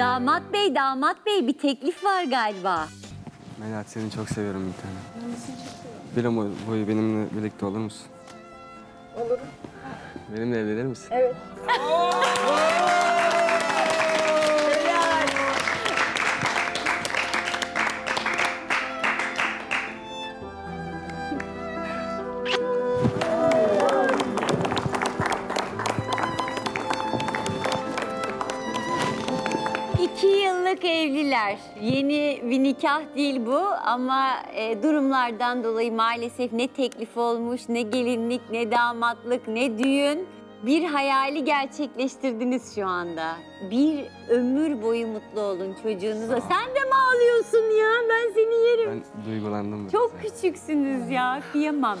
Damat bey bir teklif var galiba. Melahat, seni çok seviyorum bir tane. Ben de seni çok seviyorum. Bir boyu benimle birlikte olur musun? Olurum. Benimle evlenir misin? Evet. Evliler. Yeni bir nikah değil bu ama durumlardan dolayı maalesef ne teklif olmuş, ne gelinlik, ne damatlık, ne düğün. Bir hayali gerçekleştirdiniz şu anda. Bir ömür boyu mutlu olun çocuğunuza. Sen de mi ağlıyorsun ya? Ben seni yerim. Ben duygulandım. Çok küçüksünüz ya. Kıyamam.